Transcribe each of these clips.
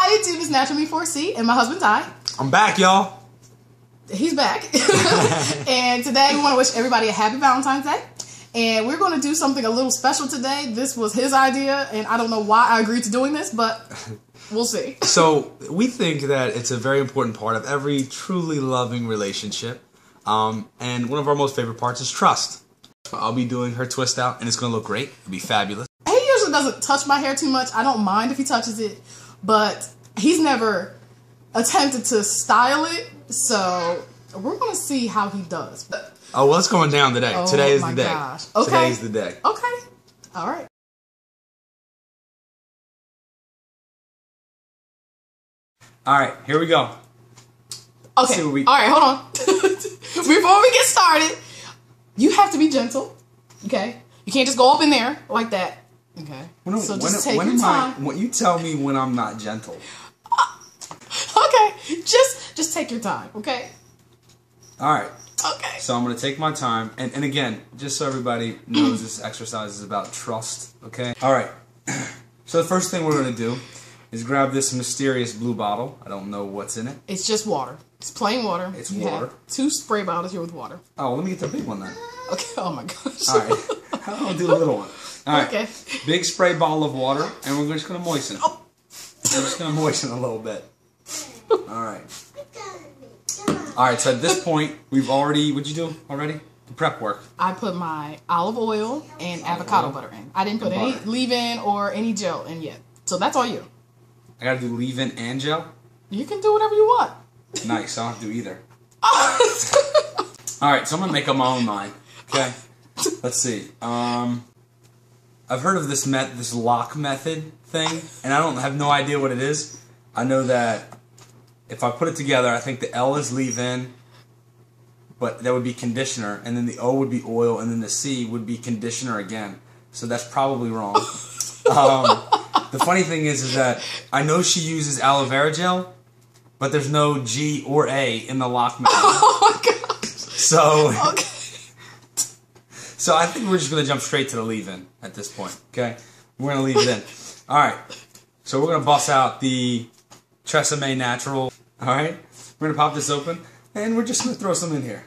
Hi YouTube, it's Natural Me4C and my husband Ty. I'm back, y'all. He's back. And today we want to wish everybody a happy Valentine's Day. And we're going to do something a little special today. This was his idea and I don't know why I agreed to doing this, but we'll see. So we think that it's a very important part of every truly loving relationship. And one of our most favorite parts is trust. I'll be doing her twist out and it's going to look great. It'll be fabulous. Doesn't touch my hair too much. I don't mind if he touches it, but he's never attempted to style it, so we're gonna see how he does. But, oh, well, it's going down today. Oh, today is the day. Gosh. Okay. Today is the day. Okay. All right. All right. Here we go. Okay. All right. Hold on. Before we get started, you have to be gentle. Okay. You can't just go up in there like that. Okay. So just take your time. When you tell me when I'm not gentle. Okay. Just take your time. Okay. All right. Okay. So I'm gonna take my time, and again, just so everybody knows, this exercise is about trust. Okay. All right. So the first thing we're gonna do is grab this mysterious blue bottle. I don't know what's in it. It's just water. It's plain water. It's water. Two spray bottles here with water. Oh, well, let me get the big one then. Okay. Oh my gosh. All right. I'll do the little one. All right. Okay. Big spray bottle of water, and we're just going to moisten it. Oh. We're just going to moisten a little bit. All right. All right, so at this point, we've already, what'd you do already? The prep work. I put my olive oil and avocado butter in. I didn't put any leave-in or any gel in yet. So that's all you. I got to do leave-in and gel? You can do whatever you want. Nice. I don't have to do either. Oh. All right, so I'm going to make up my own mind. Okay. Let's see. I've heard of this LOC method thing, and I have no idea what it is. I know that if I put it together, I think the L is leave-in, but that would be conditioner, and then the O would be oil, and then the C would be conditioner again. So that's probably wrong. The funny thing is that I know she uses aloe vera gel, but there's no G or A in the LOC method. Oh my gosh. So. Okay. So I think we're just going to jump straight to the leave-in at this point, okay? We're going to leave it in. All right. So we're going to bust out the Tresemmé Natural, all right? We're going to pop this open, and we're just going to throw some in here.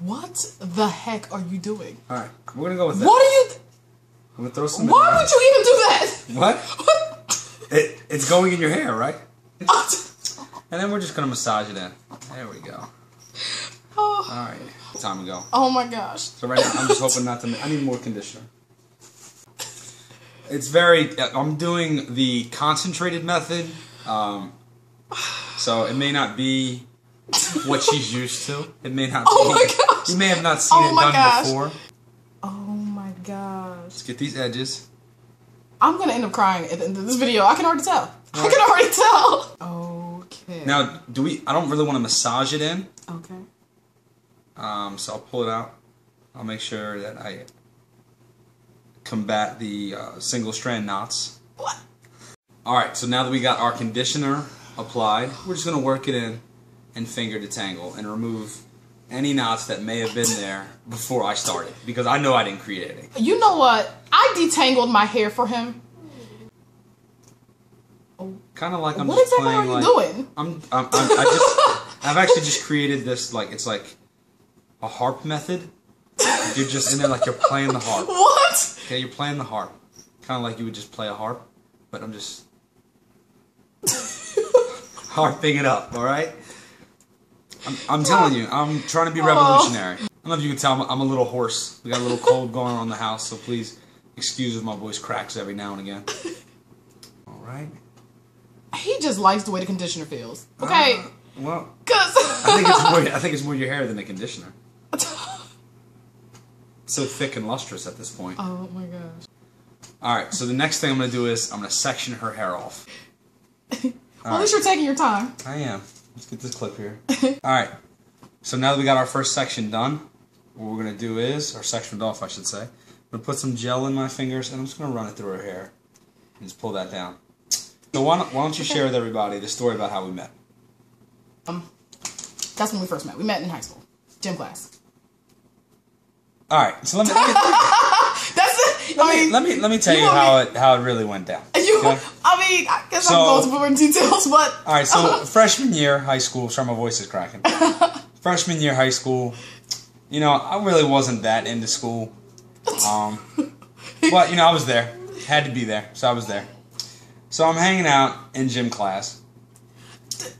What the heck are you doing? All right. We're going to go with that. What are you... I'm going to throw some in. Why would you even do that? What? It's going in your hair, right? And then we're just going to massage it in. There we go. Oh. All right. Time to go. Oh, my gosh. So right now, I'm just hoping not to... I need more conditioner. It's very... I'm doing the concentrated method. So it may not be what she's used to. It may not be... Oh, my gosh. You may have not seen it done before. Oh, my gosh. Let's get these edges. I'm going to end up crying at the end of this video. I can already tell. Right. I can already tell. Oh. Okay. Now, I don't really want to massage it in. Okay. So I'll pull it out. I'll make sure that I combat the single strand knots. What? All right. So now that we got our conditioner applied, we're just gonna work it in and finger detangle and remove any knots that may have been there before I started, because I know I didn't create it. You know what? I detangled my hair for him. Kind of like I'm what just exactly playing. What are you like, doing? I've actually just created this, like, it's like a harp method. You're just in there like you're playing the harp. What? Okay, you're playing the harp. Kind of like you would just play a harp, but I'm just harping it up, alright? I'm telling you, I'm trying to be revolutionary. I don't know if you can tell, I'm a little hoarse. We got a little cold going on in the house, so please excuse if my voice cracks every now and again. Alright. He just likes the way the conditioner feels. Okay. Well, cause I think it's more your hair than the conditioner. So thick and lustrous at this point. Oh my gosh. All right. So the next thing I'm gonna do is I'm gonna section her hair off. Well, at least you're taking your time. I am. Let's get this clip here. All right. So now that we got our first section done, what we're gonna do is, or sectioned off, I should say. I'm gonna put some gel in my fingers and I'm just gonna run it through her hair and just pull that down. So why don't you share with everybody the story about how we met? That's when we first met. We met in high school, gym class. All right, so let me. That's it. Let me tell you how it really went down. I guess so, I can go into more details, but all right. So freshman year high school. Sorry, my voice is cracking. Freshman year high school. You know, I really wasn't that into school, but you know, I was there. Had to be there, so I was there. So I'm hanging out in gym class.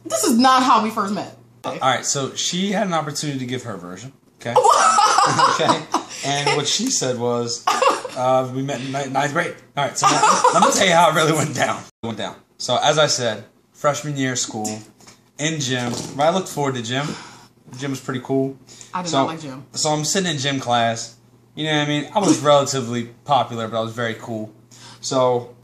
This is not how we first met. Okay. All right, so she had an opportunity to give her version. Okay. Okay. And what she said was, we met in ninth grade. All right, so let me tell you how it really went down. So as I said, freshman year of school, in gym. I looked forward to gym. Gym was pretty cool. I did not like gym. So I'm sitting in gym class. You know what I mean? I was relatively popular, but I was very cool. So,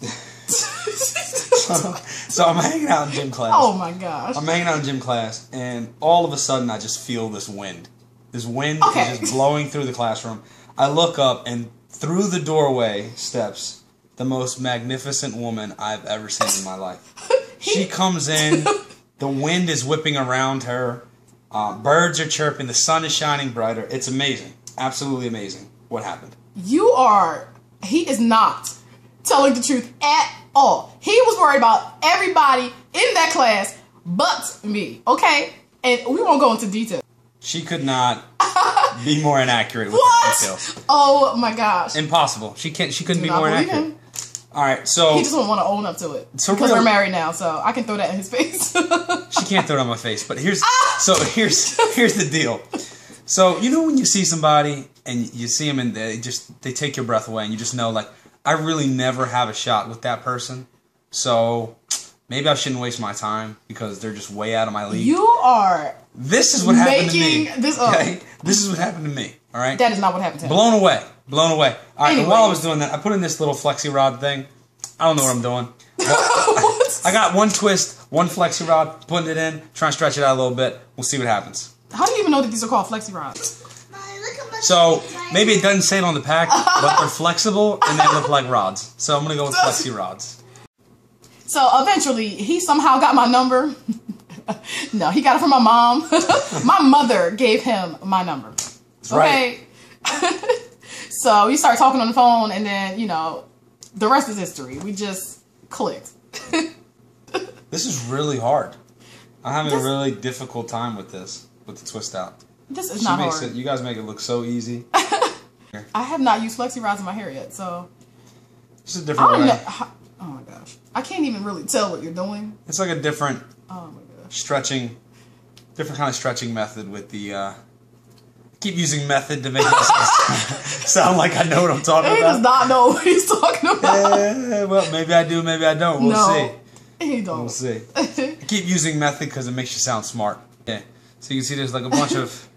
so I'm hanging out in gym class. Oh my gosh. I'm hanging out in gym class, and all of a sudden I just feel this wind. This wind is just blowing through the classroom. I look up, and through the doorway steps the most magnificent woman I've ever seen in my life. She comes in. The wind is whipping around her. Birds are chirping. The sun is shining brighter. It's amazing. Absolutely amazing. What happened? He is not telling the truth at all. He was worried about everybody in that class but me. Okay? And we won't go into detail. She could not be more inaccurate with what? Details. Oh my gosh. Impossible. She couldn't be more inaccurate. Him. All right, so he just won't want to own up to it because we're married now, so I can throw that in his face. She can't throw it on my face, but here's the deal. So you know when you see somebody and you see them and they take your breath away, and you just know, like, I really never have a shot with that person, so maybe I shouldn't waste my time because they're just way out of my league. You are. This is what happened to me. This up. Okay? This is what happened to me. All right. That is not what happened to me. Blown away. Blown away. All right, anyway. And while I was doing that, I put in this little flexi rod thing. I don't know what I'm doing. What? I got one twist, one flexi rod, putting it in, trying to stretch it out a little bit. We'll see what happens. How do you even know that these are called flexi rods? So maybe it doesn't say it on the pack, but they're flexible and they look like rods. So I'm going to go with flexi rods. So eventually, he somehow got my number. No, he got it from my mom. My mother gave him my number. That's okay. Right. So we started talking on the phone, and then, you know, the rest is history. We just clicked. This is really hard. I'm having a really difficult time with this, with the twist out. This is not hard. You guys make it look so easy. I have not used flexi rods in my hair yet, so. It's a different way. Oh my gosh. I can't even really tell what you're doing. It's like a different different kind of stretching method with the, keep using method to make this sound like I know what I'm talking about. He does not know what he's talking about. Well, maybe I do, maybe I don't. We'll see. He don't. We'll see. I keep using method because it makes you sound smart. Yeah. So you can see there's like a bunch of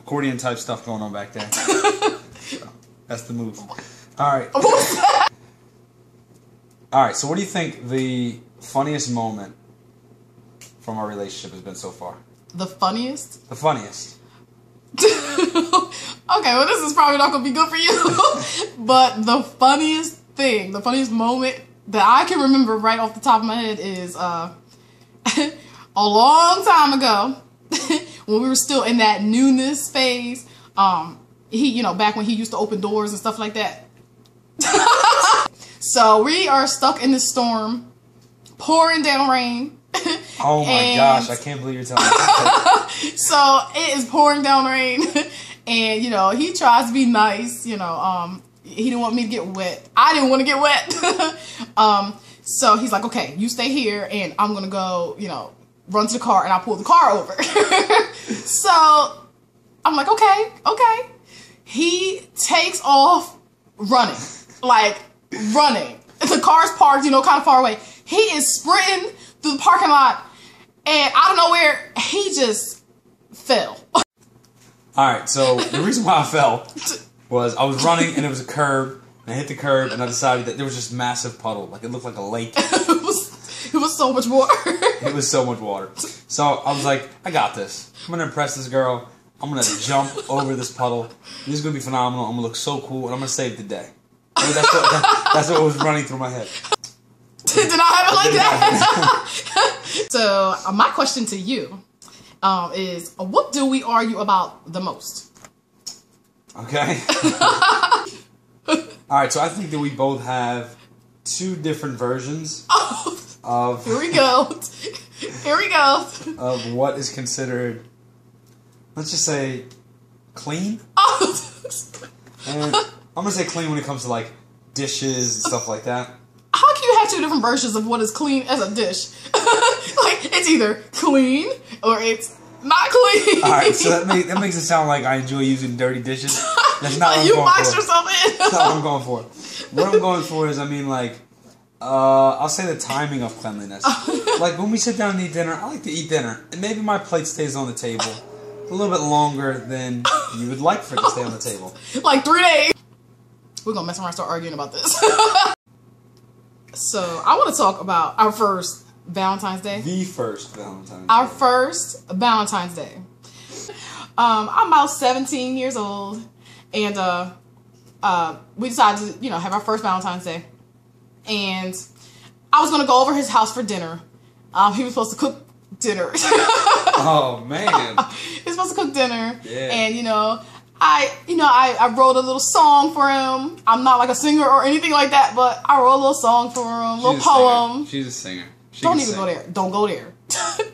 accordion type stuff going on back there. So that's the move. All right. All right. So what do you think the funniest moment from our relationship has been so far? The funniest? The funniest. Okay, well, this is probably not gonna be good for you. But the funniest thing, the funniest moment that I can remember right off the top of my head is a long time ago when we were still in that newness phase. He, you know, back when he used to open doors and stuff like that. So we are stuck in the storm, pouring down rain. Oh my gosh, I can't believe you're telling me that. So it is pouring down rain, and you know, he tries to be nice, you know, he didn't want me to get wet. I didn't want to get wet. So he's like, okay, you stay here and I'm gonna go, you know, run to the car, and I pull the car over. So I'm like, okay, okay. He takes off running, like running. The car's parked, you know, kind of far away. He is sprinting through the parking lot, and out of nowhere, he just fell. All right, so the reason why I fell was I was running, and it was a curb, and I hit the curb, and I decided that there was just massive puddle. Like, it looked like a lake. It was so much water. It was so much water. So I was like, I got this. I'm going to impress this girl. I'm going to jump over this puddle. This is going to be phenomenal. I'm going to look so cool, and I'm going to save the day. I mean, that's what was running through my head. Did not happen like that. So my question to you is, what do we argue about the most? Okay. Alright, so I think that we both have two different versions of... Here we go. Here we go. Of what is considered, let's just say, clean? And I'm going to say clean when it comes to, like, dishes and stuff like that. How can you have two different versions of what is clean as a dish? Like, it's either clean or it's not clean. Alright, so that makes it sound like I enjoy using dirty dishes. That's not what I'm going for. You boxed yourself in. That's not what I'm going for. What I'm going for is, I mean, like, I'll say the timing of cleanliness. Like, when we sit down and eat dinner, I like to eat dinner. And maybe my plate stays on the table a little bit longer than you would like for it to stay on the table. Like 3 days. We're going to mess around and start arguing about this. So, I want to talk about our first Valentine's Day. The first Valentine's Day. Our first Valentine's Day. I'm about 17 years old. And we decided to, you know, have our first Valentine's Day. And I was going to go over his house for dinner. He was supposed to cook dinner. Oh, man. He was supposed to cook dinner. Yeah. And, you know, I wrote a little song for him. I'm not like a singer or anything like that, but I wrote a little song for him, a little poem. She's a singer. She don't even go there. Don't go there.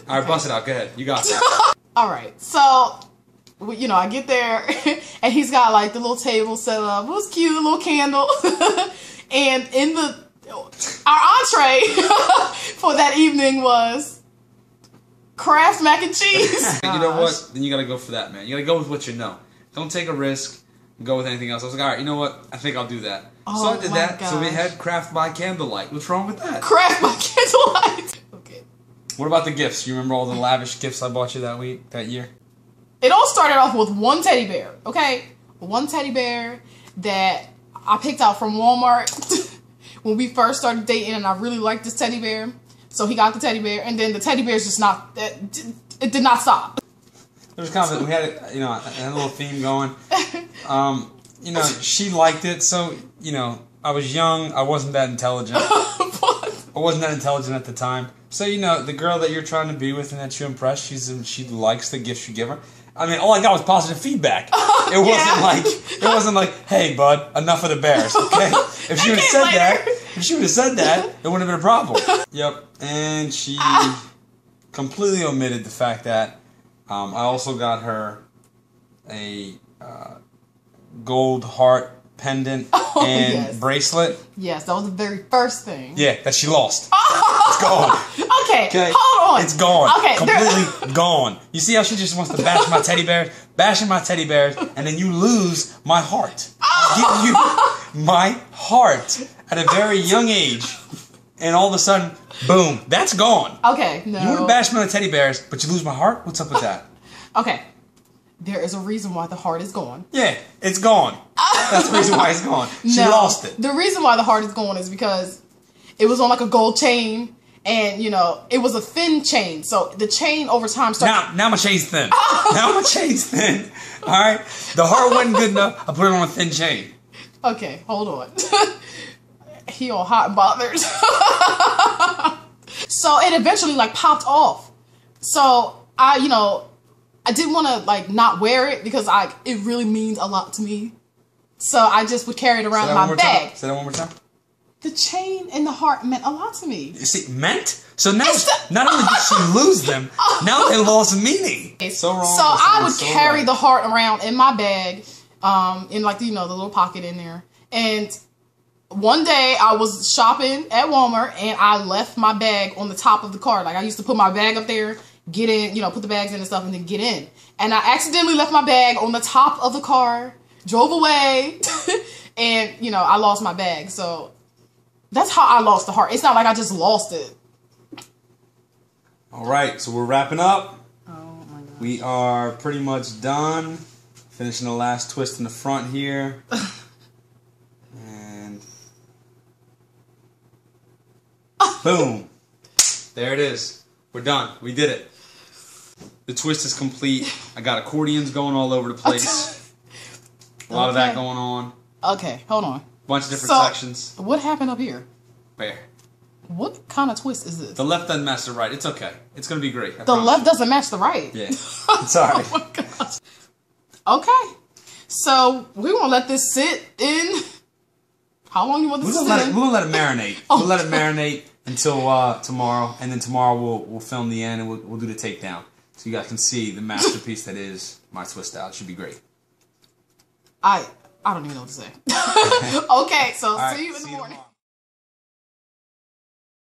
All right, bust it out. Go ahead. You got it. All right. So, you know, I get there, and he's got, like, the little table set up. It was cute, a little candle. And in the... Our entree for that evening was Kraft mac and cheese. You know what? Then you gotta go for that, man. You gotta go with what you know. Don't take a risk. Go with anything else. I was like, all right, you know what? I think I'll do that. Oh, so I did that. Gosh. So we had Kraft by candlelight. What's wrong with that? Kraft by candlelight. Okay. What about the gifts? You remember all the lavish gifts I bought you that week, that year? It all started off with one teddy bear. Okay, one teddy bear that I picked out from Walmart. When we first started dating, and I really liked this teddy bear, so he got the teddy bear, and then the teddy bear's just not, it did not stop. There was kind of, we had, you know, a little theme going. You know, she liked it, so, you know, I was young, I wasn't that intelligent. I wasn't that intelligent at the time. So, you know, the girl that you're trying to be with and that you impress, she likes the gifts you give her. I mean, all I got was positive feedback. It wasn't like, hey, bud, enough of the bears, okay? If she would have said that, it wouldn't have been a problem. Yep, and she completely omitted the fact that I also got her a gold heart pendant and bracelet. Yes, that was the very first thing. Yeah, that she lost. It's gone. Okay, hold on. It's gone. Okay, completely gone. You see how she just wants to bash my teddy bears? Bashing my teddy bears, and then you lose my heart. I give you my heart at a very young age, and all of a sudden, boom, that's gone. Okay, no. You want to bash me on the teddy bears, but you lose my heart? What's up with that? Okay, there is a reason why the heart is gone. Yeah, it's gone. That's the reason why it's gone. She lost it. The reason why the heart is gone is because it was on like a gold chain. And, you know, it was a thin chain, so the chain over time started... Now my chain's thin. Now my chain's thin. All right? The heart wasn't good enough. I put it on a thin chain. Okay, hold on. He all hot and bothered. So it eventually, like, popped off. So I, you know, I didn't want to, like, not wear it because it really means a lot to me. So I just would carry it around in my bag. Say that one more time. The chain and the heart meant a lot to me. You see, meant? So now, not only did she lose them, now they lost meaning. It's so wrong. So I would carry the heart around in my bag, in like, you know, the little pocket in there. And one day I was shopping at Walmart and I left my bag on the top of the car. Like I used to put my bag up there, get in, you know, put the bags in and stuff and then get in. And I accidentally left my bag on the top of the car, drove away, and, you know, I lost my bag. So... That's how I lost the heart. It's not like I just lost it. All right, so we're wrapping up. Oh, my God. We are pretty much done. Finishing the last twist in the front here. And... Boom. There it is. We're done. We did it. The twist is complete. I got accordions going all over the place. A lot of that going on. Okay, hold on. Bunch of different sections. What happened up here? Where? What kind of twist is this? The left doesn't match the right. It's okay. It's going to be great. The left doesn't match the right? Yeah. Sorry. Oh my gosh. Okay. So, we won't let this sit in How long you want this to sit? We'll let it marinate. Oh, we'll let it marinate until tomorrow, and then tomorrow we'll film the end and we'll do the takedown, so you guys can see the masterpiece that is my Twistout. It should be great. I don't even know what to say. Okay, so see you in the morning.